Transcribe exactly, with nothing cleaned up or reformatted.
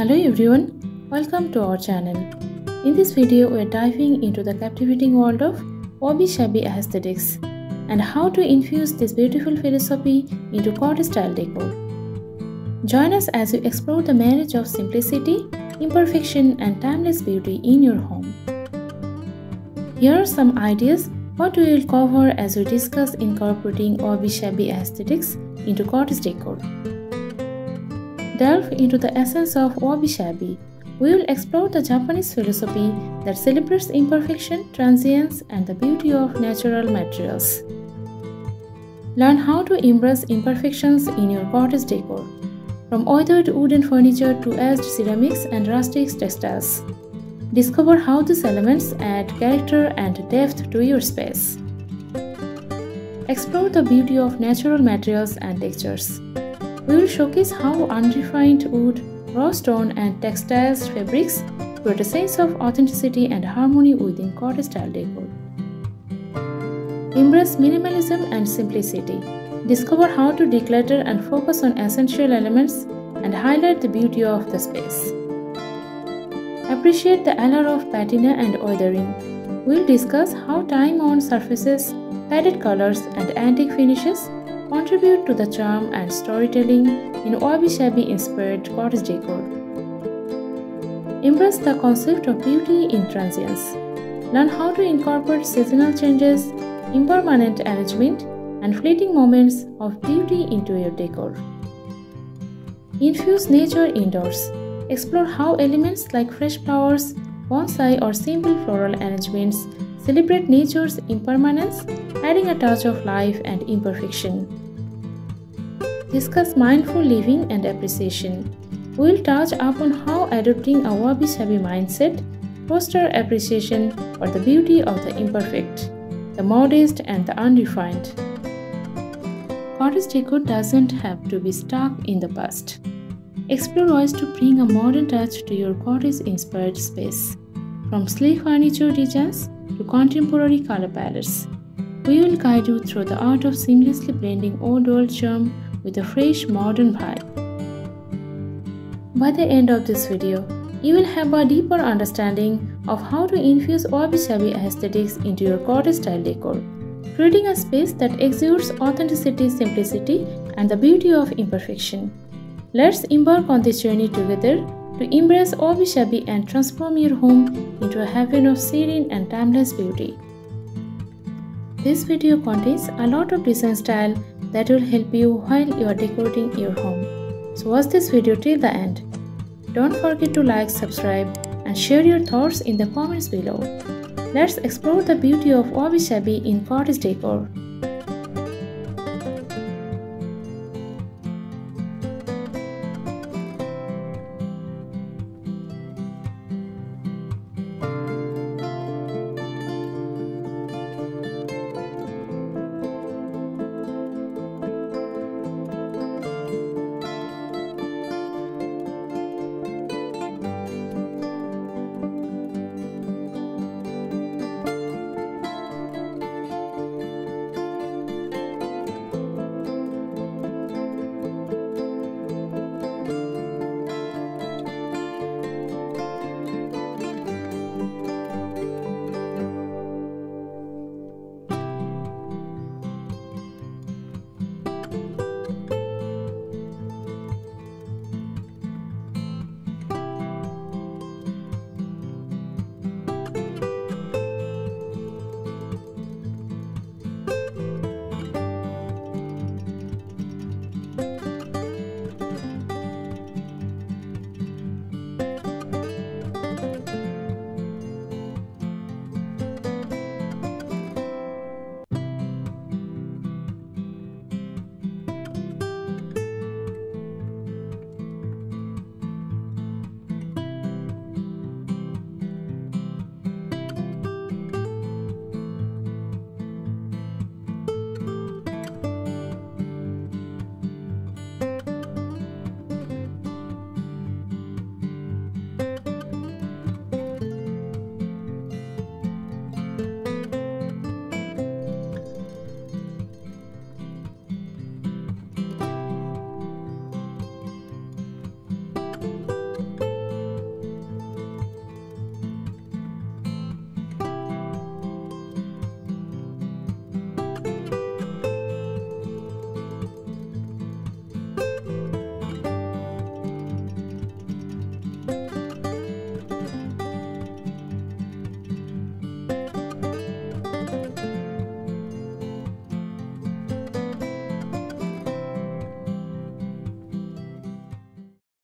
Hello everyone, welcome to our channel. In this video we are diving into the captivating world of wabi-sabi aesthetics and how to infuse this beautiful philosophy into cottage style decor. Join us as we explore the marriage of simplicity, imperfection and timeless beauty in your home. Here are some ideas what we will cover as we discuss incorporating wabi-sabi aesthetics into cottage decor. Delve into the essence of wabi-sabi. We will explore the Japanese philosophy that celebrates imperfection, transience, and the beauty of natural materials. Learn how to embrace imperfections in your cottage decor, from weathered wooden furniture to etched ceramics and rustic textiles. Discover how these elements add character and depth to your space. Explore the beauty of natural materials and textures. We will showcase how unrefined wood, raw stone and textiles fabrics create a sense of authenticity and harmony within cottage style decor. Embrace minimalism and simplicity. Discover how to declutter and focus on essential elements and highlight the beauty of the space. Appreciate the allure of patina and weathering. We'll discuss how time-worn surfaces, faded colors and antique finishes contribute to the charm and storytelling in wabi-sabi inspired cottage decor. Embrace the concept of beauty in transience. Learn how to incorporate seasonal changes, impermanent arrangement, and fleeting moments of beauty into your decor. Infuse nature indoors. Explore how elements like fresh flowers, bonsai, or simple floral arrangements celebrate nature's impermanence, adding a touch of life and imperfection. Discuss mindful living and appreciation. We'll touch upon how adopting a wabi-sabi mindset fosters appreciation for the beauty of the imperfect, the modest, and the unrefined. Cottage decor doesn't have to be stuck in the past. Explore ways to bring a modern touch to your cottage-inspired space, from sleek furniture designs to contemporary color palettes. We will guide you through the art of seamlessly blending old-world charm with a fresh, modern vibe. By the end of this video, you will have a deeper understanding of how to infuse wabi-sabi aesthetics into your cottage-style decor, creating a space that exudes authenticity, simplicity, and the beauty of imperfection. Let's embark on this journey together to embrace wabi-sabi and transform your home into a haven of serene and timeless beauty. This video contains a lot of design style that will help you while you are decorating your home. So watch this video till the end. Don't forget to like, subscribe, and share your thoughts in the comments below. Let's explore the beauty of wabi-sabi in cottage decor.